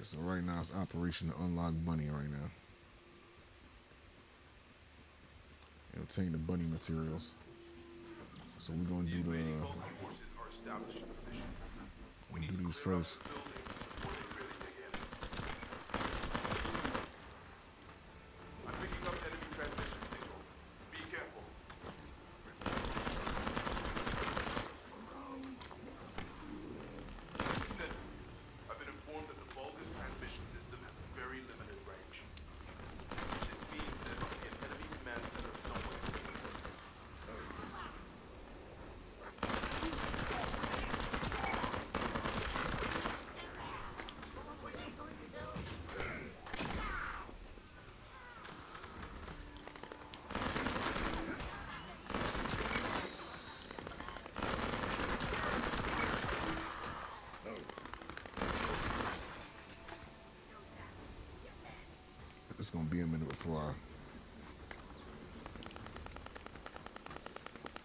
Alright, so right now it's Operation to Unlock Bunny right now. And obtain the bunny materials. So we're gonna do the we need to do these first. It's gonna be a minute before I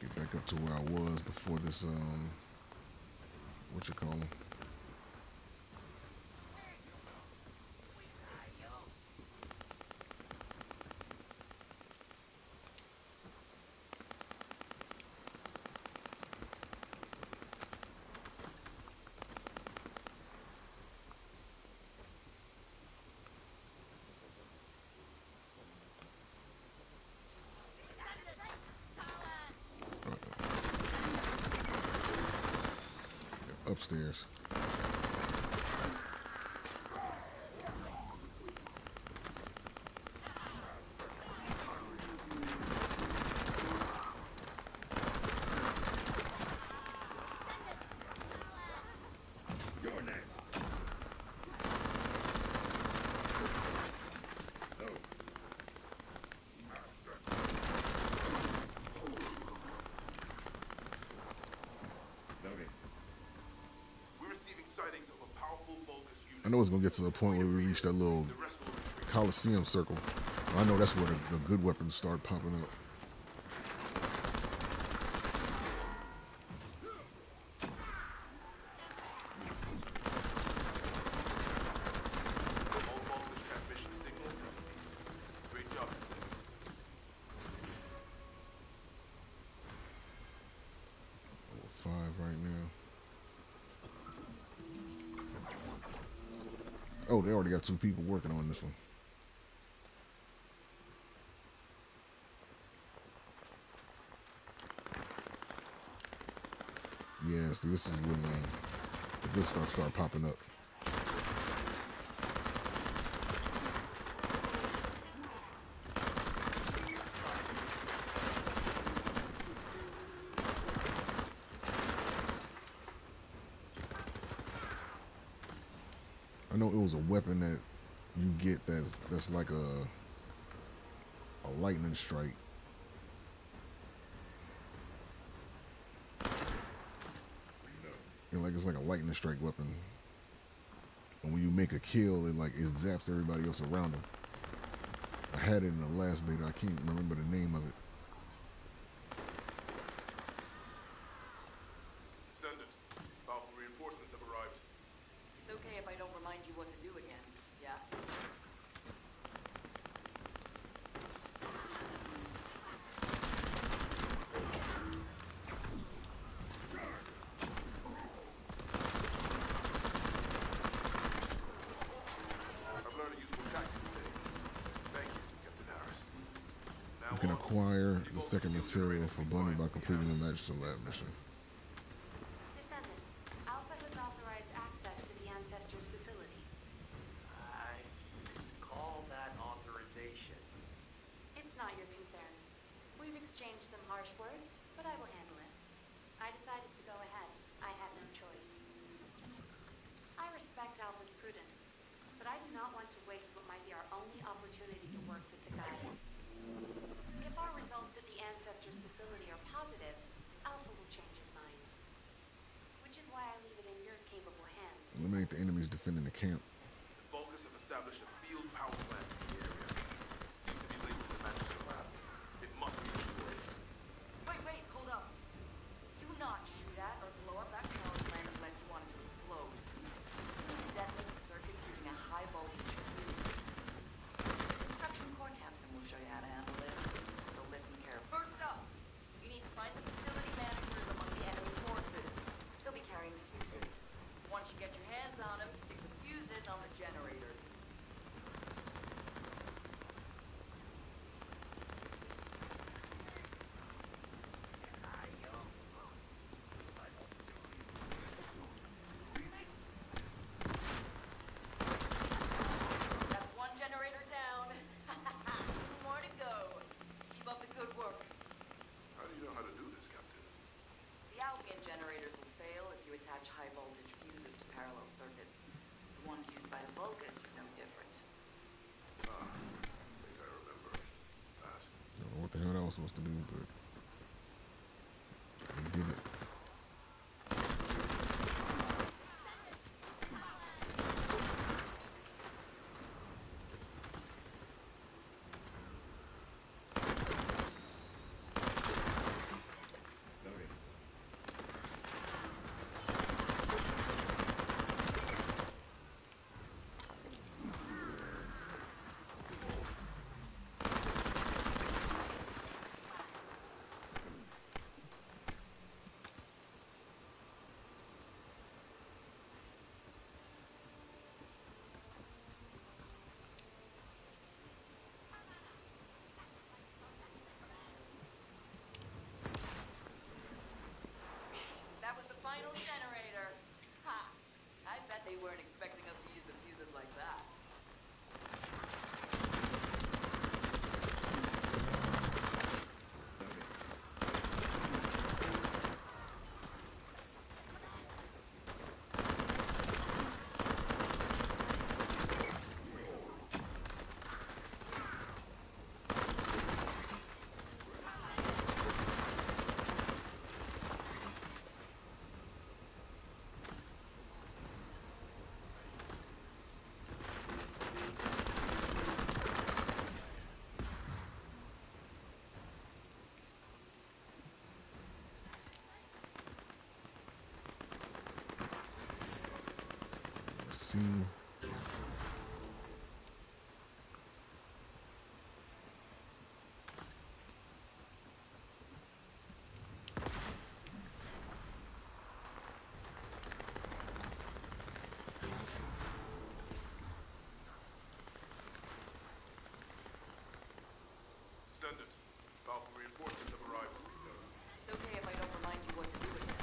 get back up to where I was before this what you call them? Upstairs. I know it's gonna get to the point where we reach that little Coliseum circle. I know that's where the good weapons start popping up. Oh, they already got two people working on this one. Yeah, see, this is when the good stuff start popping up. I know it was a weapon that you get that's like a lightning strike. And like it's like a lightning strike weapon. And when you make a kill, it zaps everybody else around them. I had it in the last beta. I can't remember the name of it. You can acquire the second material for Bunny by completing the Magister Lab mission. Eliminate the enemies defending the camp. The Vulgus have established a field power plant in the area. It seems to be linked to the Magister Lab. It must be destroyed. Wait, hold up. Do not shoot at or blow up that power plant unless you want it to explode. You need to detonate the circuits using a high get your hands on them, stick the fuses on the generators. High voltage fuses to parallel circuits. The ones used by the Vulgus are no different. I think I remember that. I don't know what the hell that was supposed to do, but I did it. Final generator. Ha! I bet they weren't expecting us to use the fuses like that. Send it. Powerful reinforcements have arrived. It's okay if I don't remind you what to do with it.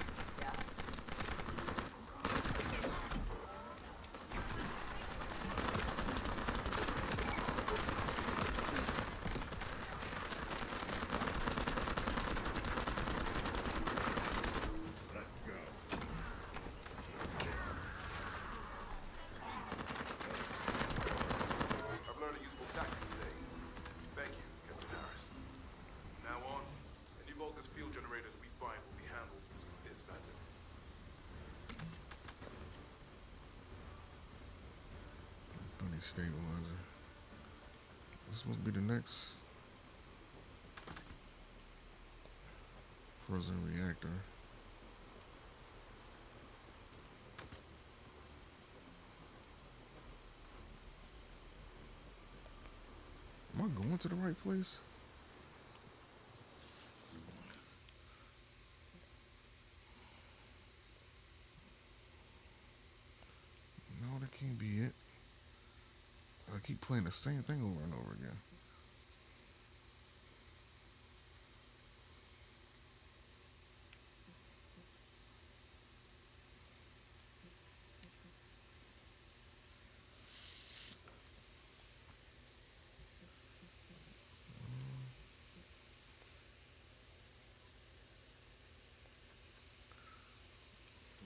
Stabilizer. This is supposed to be the next frozen reactor. Am I going to the right place? No, that can't be it. I keep playing the same thing over and over again.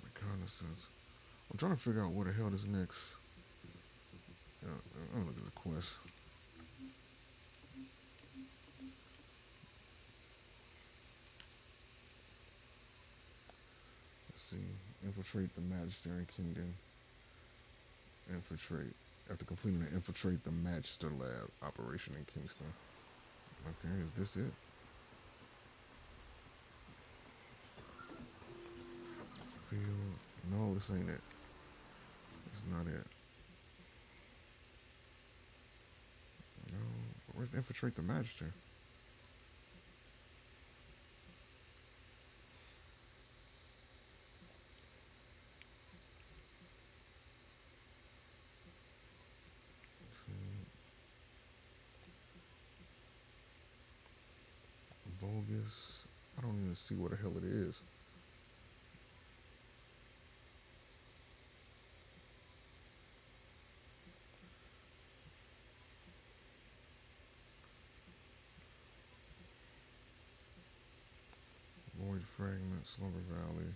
Reconnaissance. I'm trying to figure out where the hell this next. I'm gonna look at the quest. Let's see. Infiltrate the Magister and Kingdom. Infiltrate. After completing the infiltrate the Magister lab operation in Kingston. Okay, is this it? Field. No, this ain't it. It's not it. Where's the infiltrate the Magister? Vulgus. I don't even see what the hell it is. Void fragment, Slumber Valley.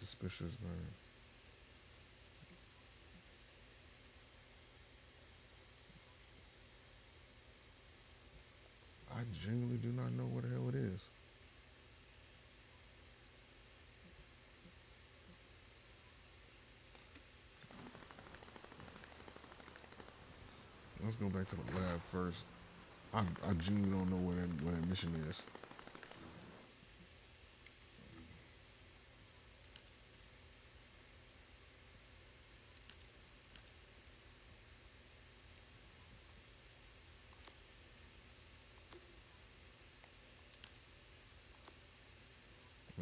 Suspicious man. I genuinely do not know what the hell it is. Let's go back to the lab first. I genuinely don't know what that mission is.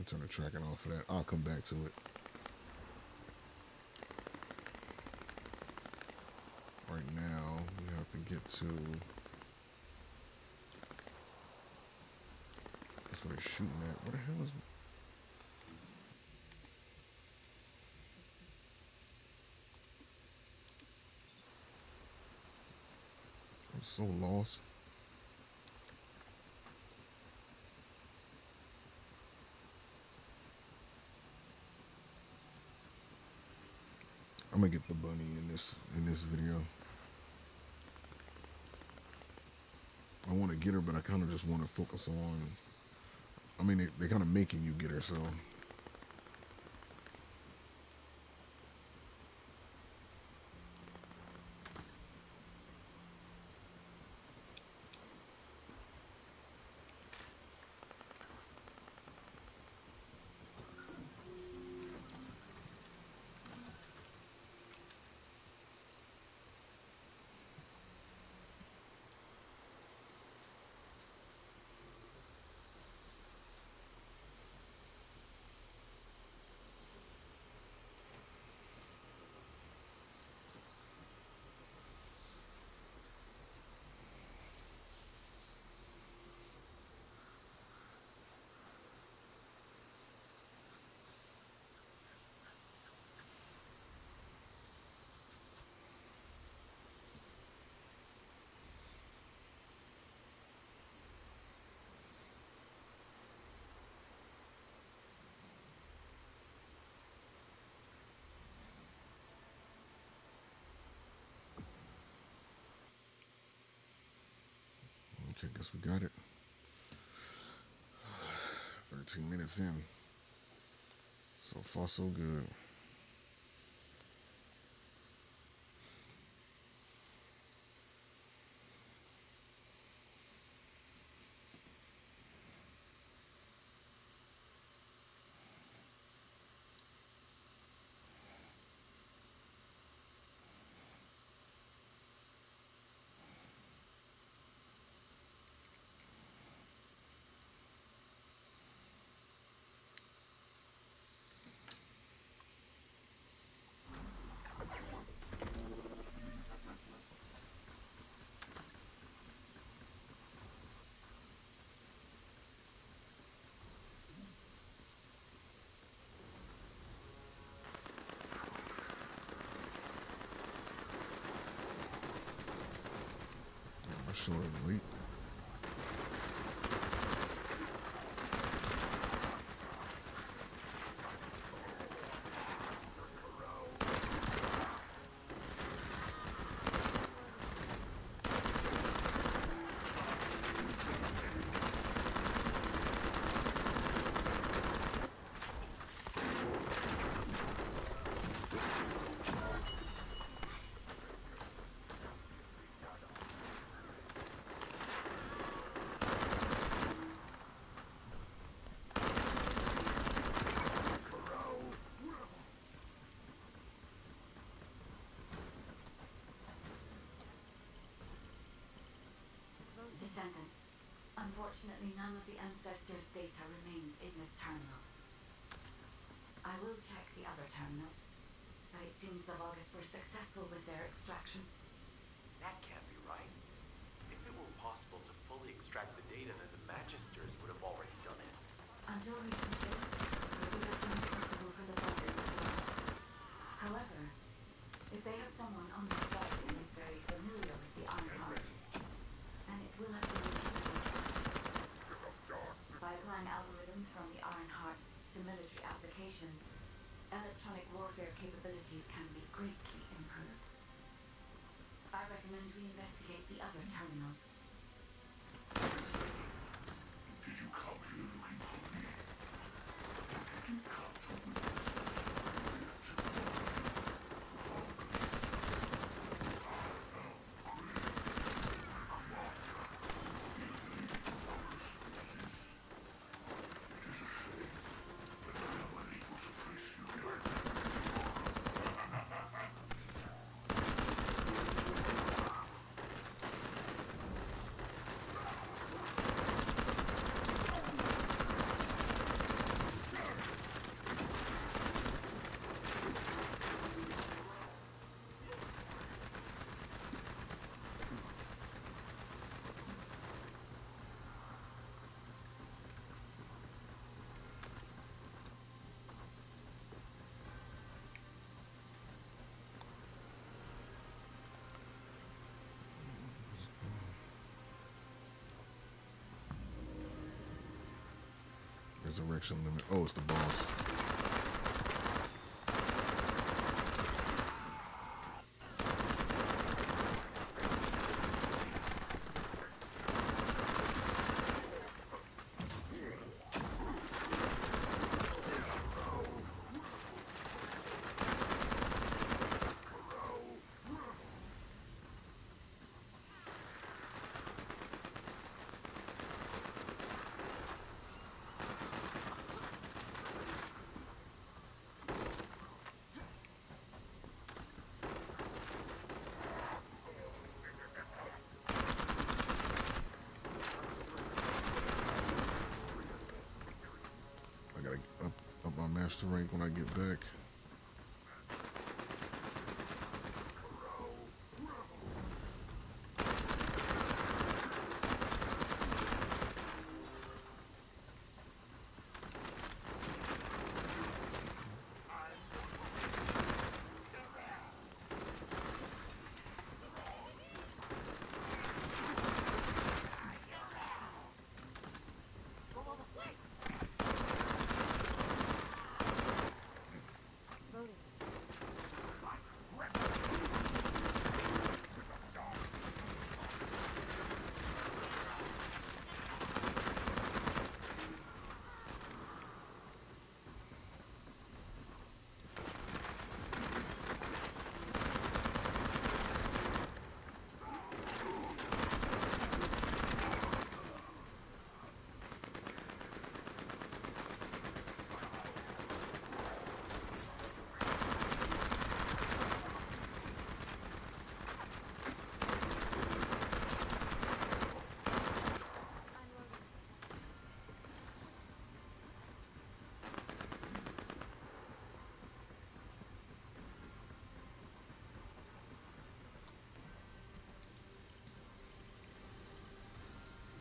Turn the tracking off for that. I'll come back to it. Right now, we have to get to. That's what they're shooting at. What the hell is? I'm so lost. I'm gonna get the bunny in this video. I want to get her, but I kind of just want to focus on. I mean, they're kind of making you get her, so. I guess we got it. 13 minutes in. So far, so good. Short and weak. Descendant. Unfortunately, none of the ancestors' data remains in this terminal. I will check the other terminals, but it seems the Vulgus were successful with their extraction. That can't be right. If it were possible to fully extract the data, then the Magisters would have already done it. Until recently, it would have been possible for the Vulgus. However, if they have someone on the side who is very familiar with the Iron Heart, and it will have been achieved by applying algorithms from the Iron Heart to military applications, electronic warfare capabilities can be greatly improved. I recommend we investigate the other terminals. Did you come here looking for me? Did you come to witness us surrender to the Vulgus? I am Grand Commander of the elite Vulgus species. It is a shame that I am unable to face you directly. Resurrection limit. Oh, it's the boss. Master rank when I get back.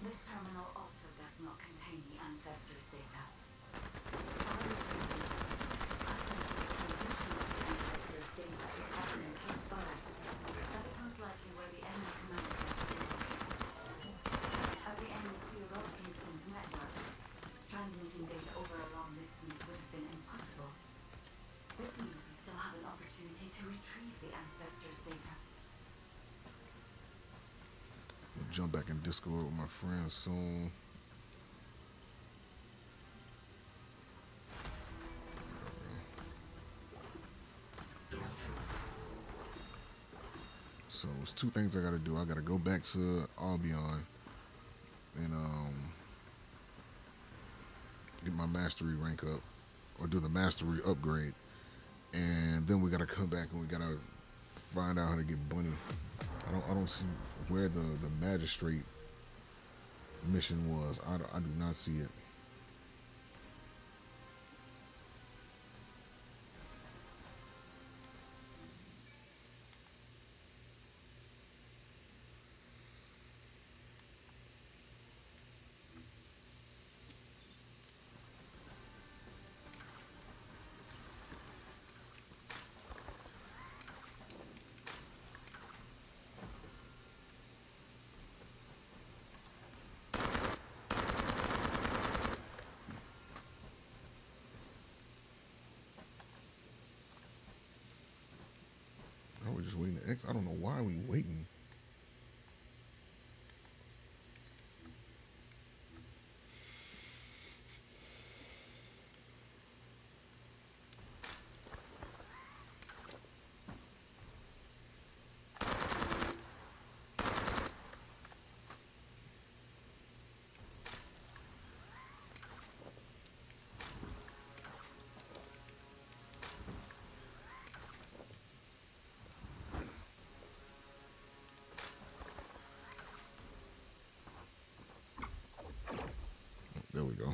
This terminal also does not contain the ancestors' data. Ancestors' data is happening in Kingston. That is most likely where the enemy commands are. As the NC wrote Kingston's network, transmitting data over a long distance would have been impossible. This means we still have an opportunity to retrieve the ancestors' data. Jump back in Discord with my friends soon. So it's two things I gotta do. I gotta go back to Albion and get my mastery rank up or do the mastery upgrade, and then we gotta come back and we gotta find out how to get Bunny. I don't see where the magistrate mission was. I do not see it. just waiting to exit. I don't know why we waiting. There we go.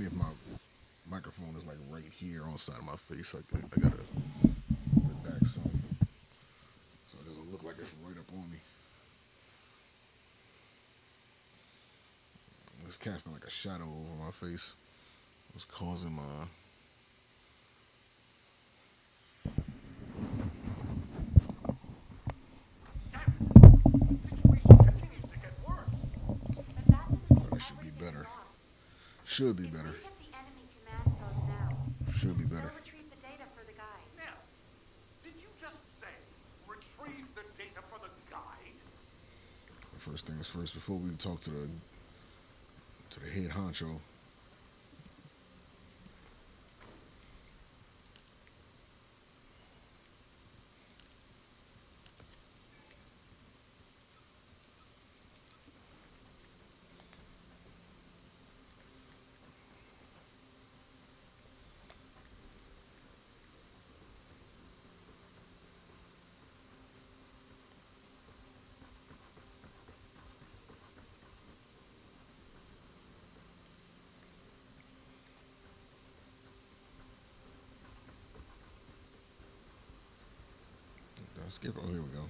If my microphone is like right here on the side of my face, I gotta put it back some so it doesn't look like it's right up on me. It's casting like a shadow over my face. It's causing my should be better. Should be better. Retrieve the data for the guide. Now, did you just say retrieve the data for the guide? First things first, before we talk to the head honcho. Skip. Oh, here we go.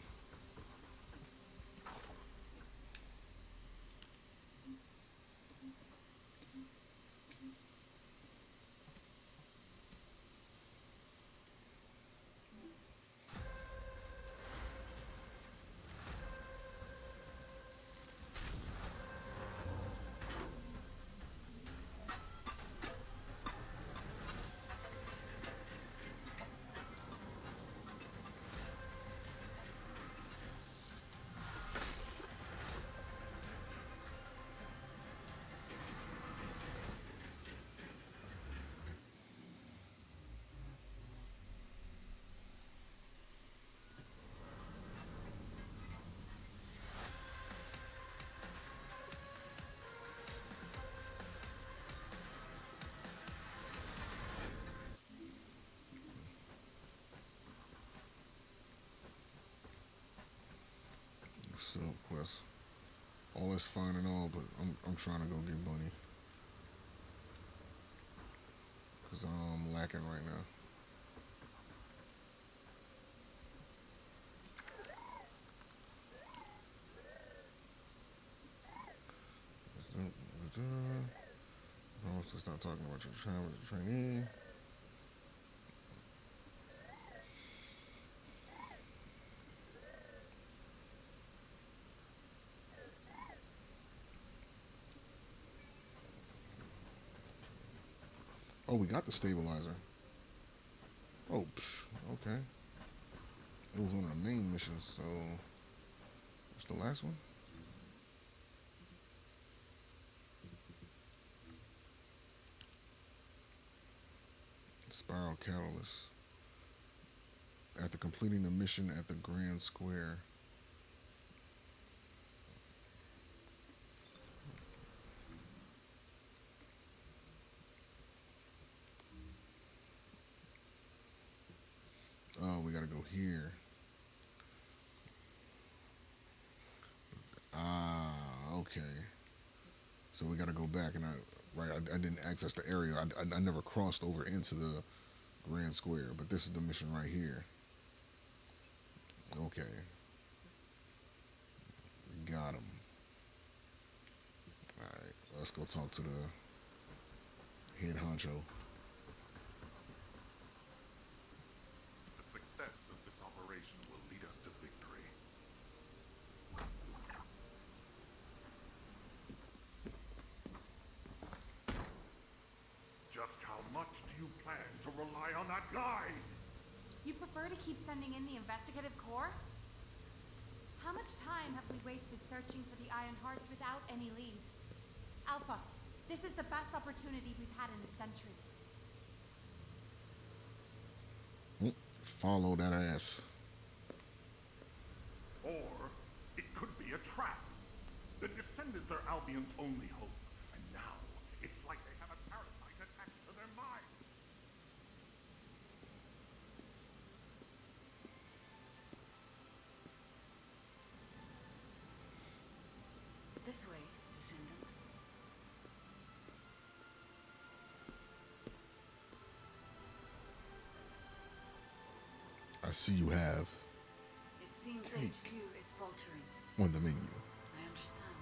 Quest. All is fine and all, but I'm trying to go get Bunny. Cause I'm lacking right now. I'm supposed to stop talking about your trainee. Oh, we got the stabilizer. Oh, psh, okay. It was one of the main missions, so... What's the last one? Spiral Catalyst. After completing the mission at the Grand Square... gotta go here. Ah, okay. So we gotta go back, and I didn't access the area. I never crossed over into the Grand Square, but this is the mission right here. Okay. Got him. All right, let's go talk to the head honcho. The success of this operation will lead us to victory. Just how much do you plan to rely on that guide? You prefer to keep sending in the investigative corps? How much time have we wasted searching for the Iron Hearts without any leads? Alpha, this is the best opportunity we've had in a century. Follow that ass. Or it could be a trap. The Descendants are Albion's only hope, and now it's like they have a parasite attached to their minds. This way, Descendant. I see you have. It seems HQ is faltering. On the menu. I understand.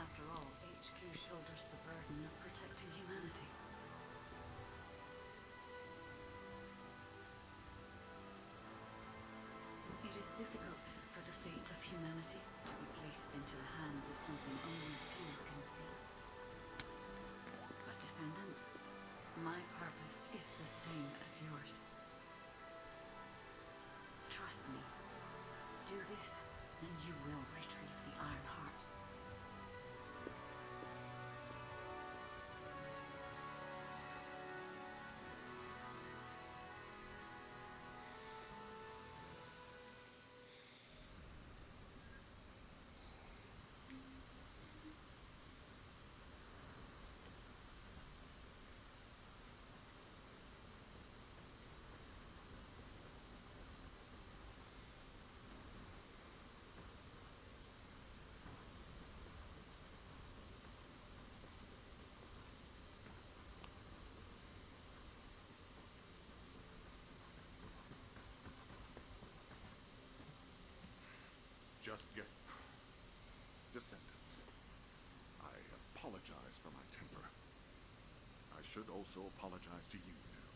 After all, HQ shoulders the burden of protecting humanity. It is difficult for the fate of humanity to be placed into the hands of something only few can see. But Descendant, my purpose is the same as yours. Trust me. Do this, and you will retrieve the Iron Heart. Just get... Descendant, I apologize for my temper. I should also apologize to you now.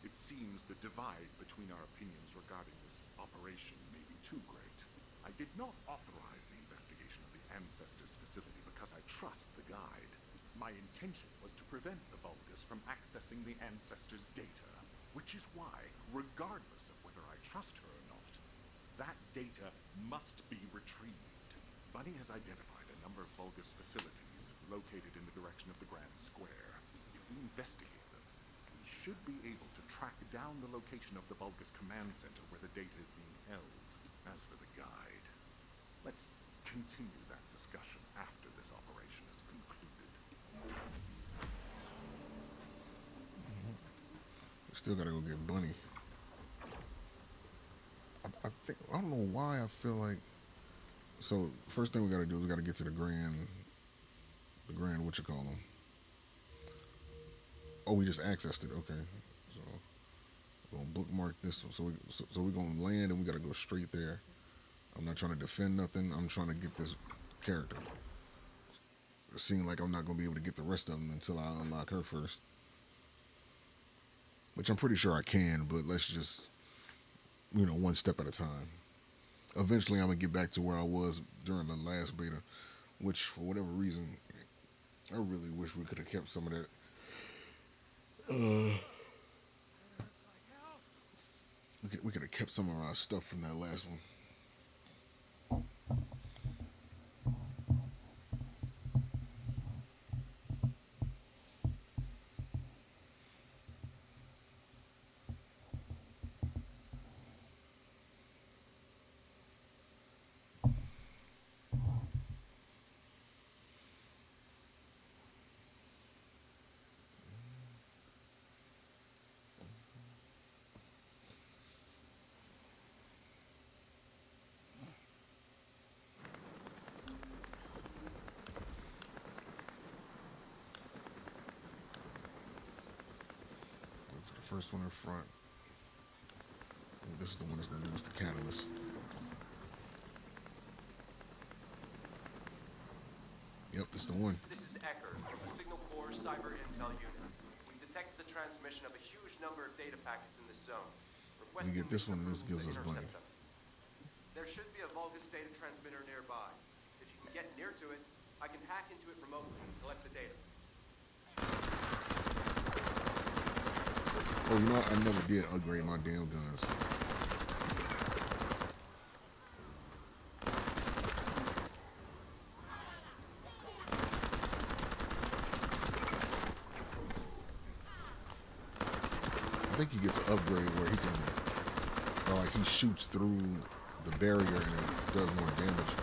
It seems the divide between our opinions regarding this operation may be too great. I did not authorize the investigation of the Ancestors facility because I trust the guide. My intention was to prevent the Vulgus from accessing the Ancestors' data, which is why, regardless of whether I trust her or not, that data must be retrieved. Bunny has identified a number of Vulgus facilities located in the direction of the Grand Square. If we investigate them, we should be able to track down the location of the Vulgus Command Center where the data is being held. As for the guide, let's continue that discussion after this operation is concluded. We still gotta go get Bunny. I don't know why I feel like. So first thing we gotta do is we gotta get to the grand what you call them. Oh, we just accessed it. Okay, so we're gonna bookmark this one. So we're gonna land and we gotta go straight there. I'm not trying to defend nothing. I'm trying to get this character. It seems like I'm not gonna be able to get the rest of them until I unlock her first, which I'm pretty sure I can. But let's just. You know, one step at a time. Eventually, I'm going to get back to where I was during the last beta, which, for whatever reason, I really wish we could have kept some of that. We could have kept some of our stuff from that last one. first one in front. This is the one that's going to give us the catalyst. Yep, this is the one. This is Ecker from the Signal Corps Cyber Intel Unit. We detected the transmission of a huge number of data packets in this zone. We get this one and this gives us money. There should be a Vulgus data transmitter nearby. If you can get near to it, I can hack into it remotely and collect the data. Oh, you know what? I never did upgrade my damn guns. I think he gets an upgrade where he can, like he shoots through the barrier and it does more damage.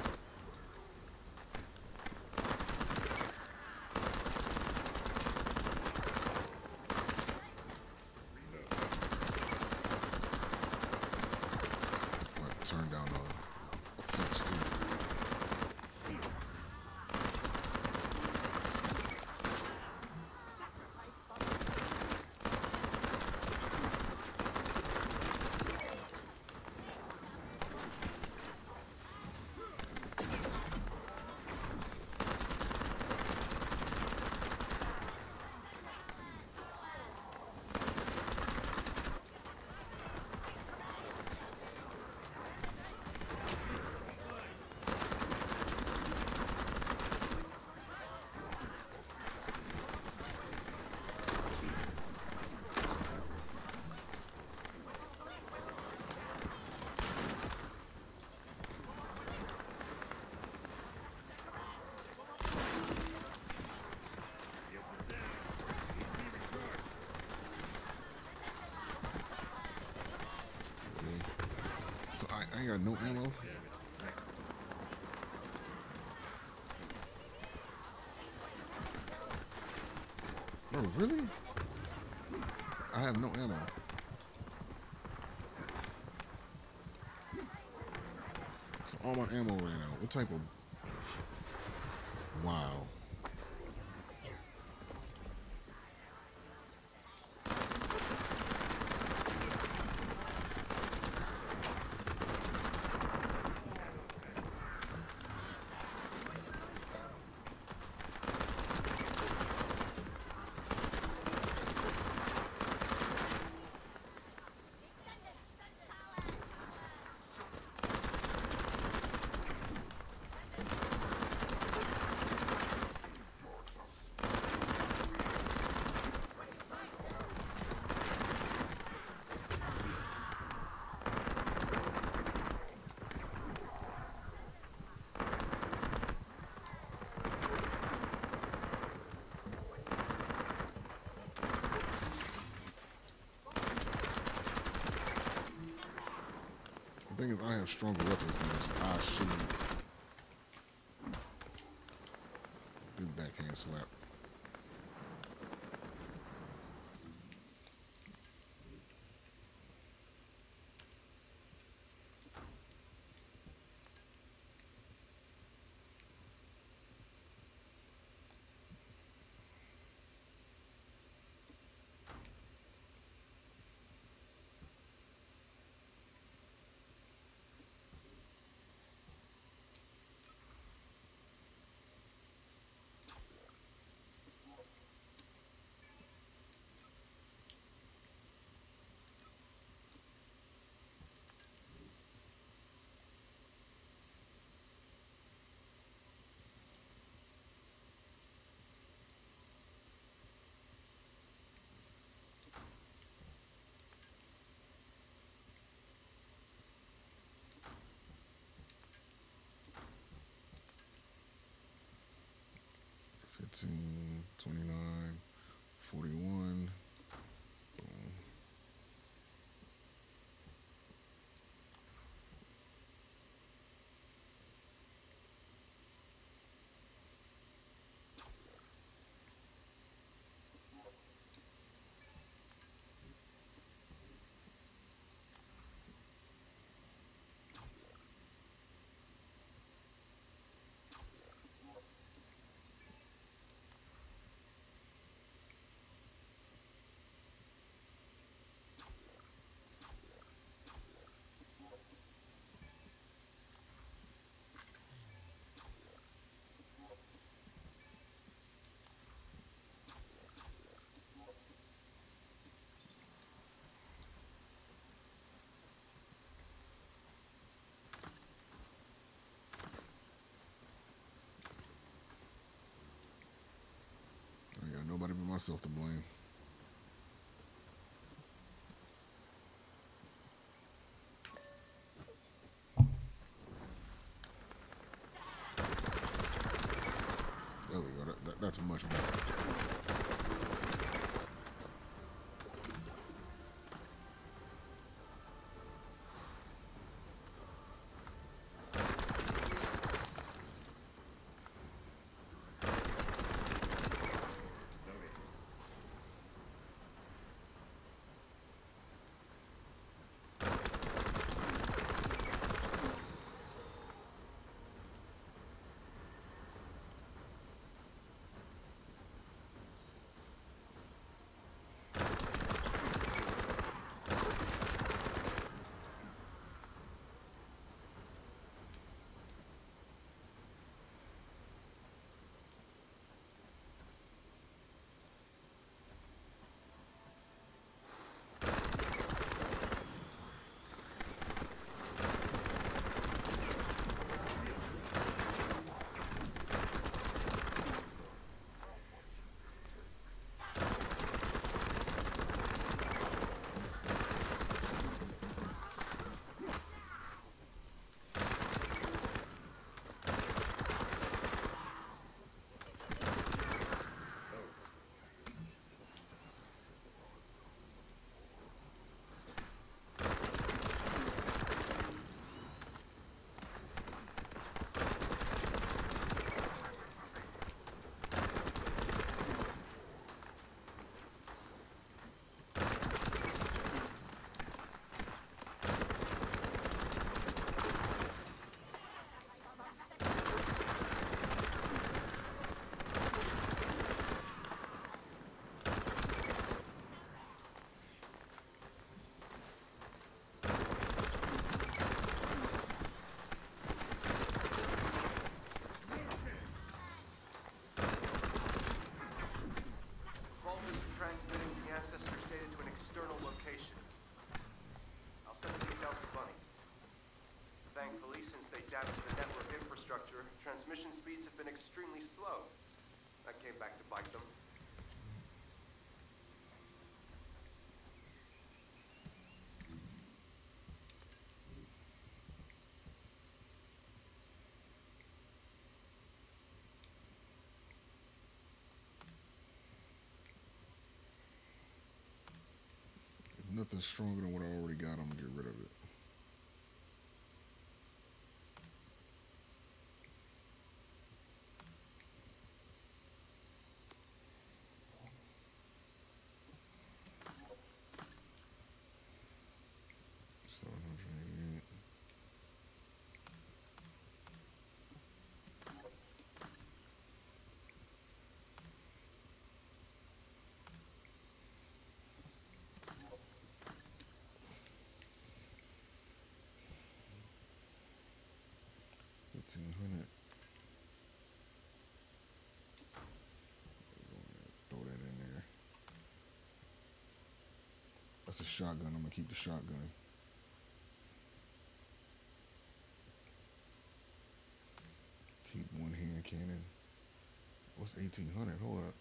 I ain't got no ammo. Bro, really? I have no ammo. So all my ammo ran out. What type of... Wow. The thing is, I have stronger weapons than this. I shoot. Good backhand slap. Fifteen, 29, 41. Boom. myself to blame. There we go. That's much better. Transmitting the ancestor data to an external location. I'll send the details to Bunny. Thankfully, since they damaged the network infrastructure, transmission speeds have been extremely slow. That came back to bite them. Nothing stronger than what I already got, I'm gonna get rid of it. Throw that in there. That's a shotgun. I'm gonna keep the shotgun. Keep one hand cannon. What's 1800? Hold up.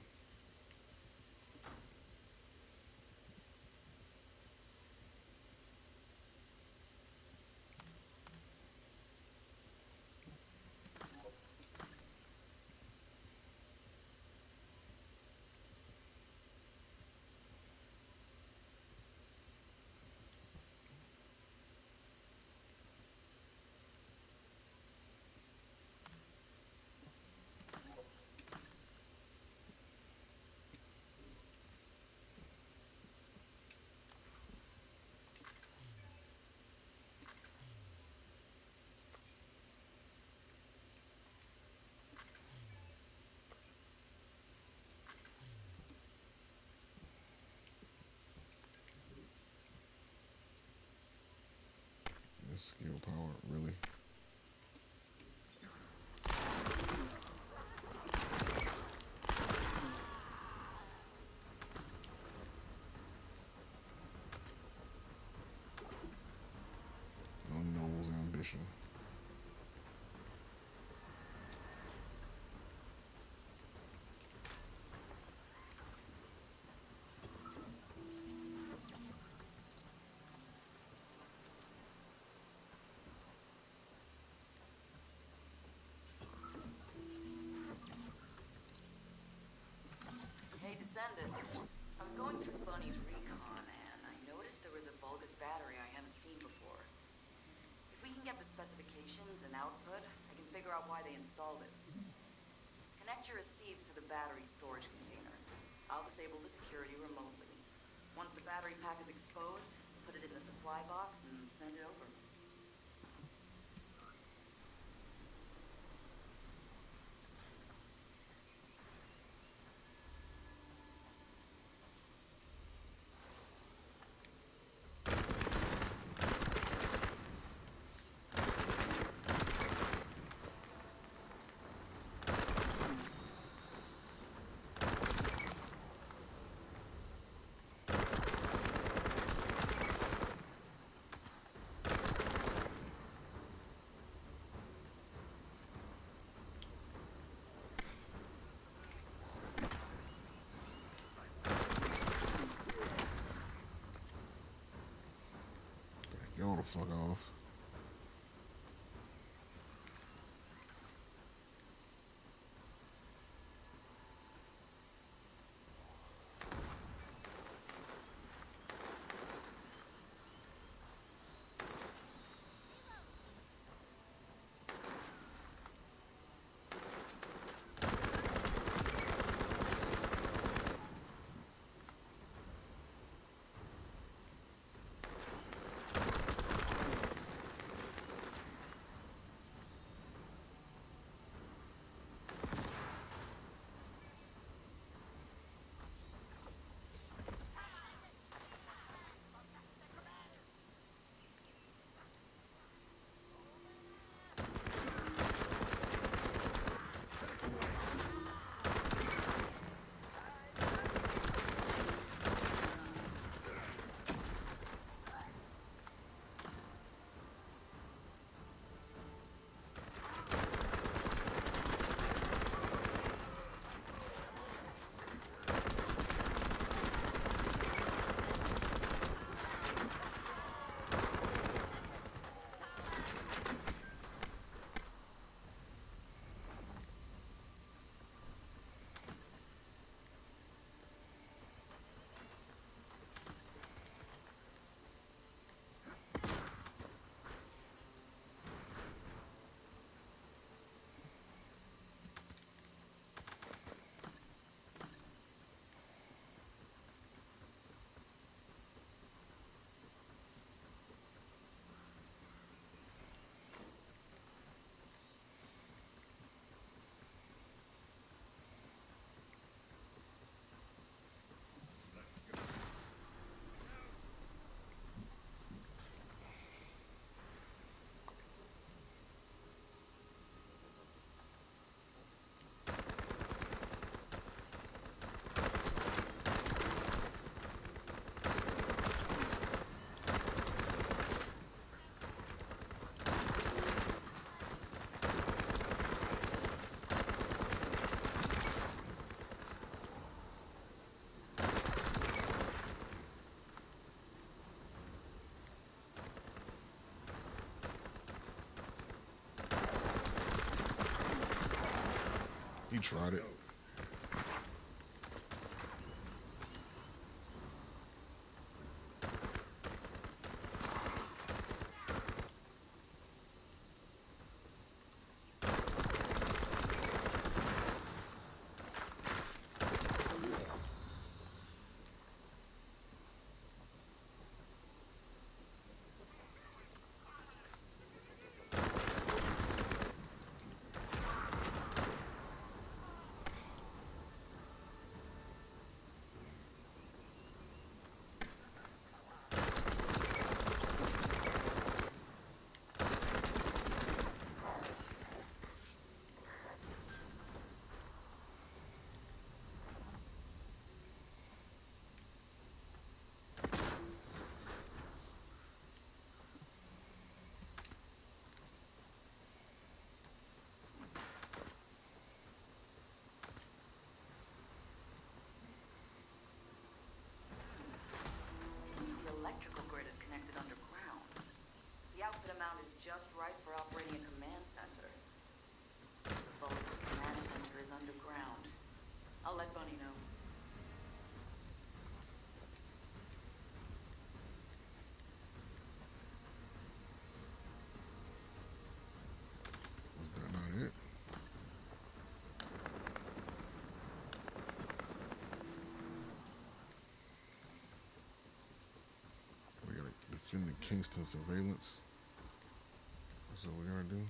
Skill power, really? Unknown's ambition. Bandit. I was going through Bunny's recon, and I noticed there was a Vulgus battery I haven't seen before. If we can get the specifications and output, I can figure out why they installed it. Connect your receive to the battery storage container. I'll disable the security remotely. Once the battery pack is exposed, put it in the supply box and send it over. Y'all the fuck off. He tried it. It's in the Kingston surveillance. That's what we're gonna do.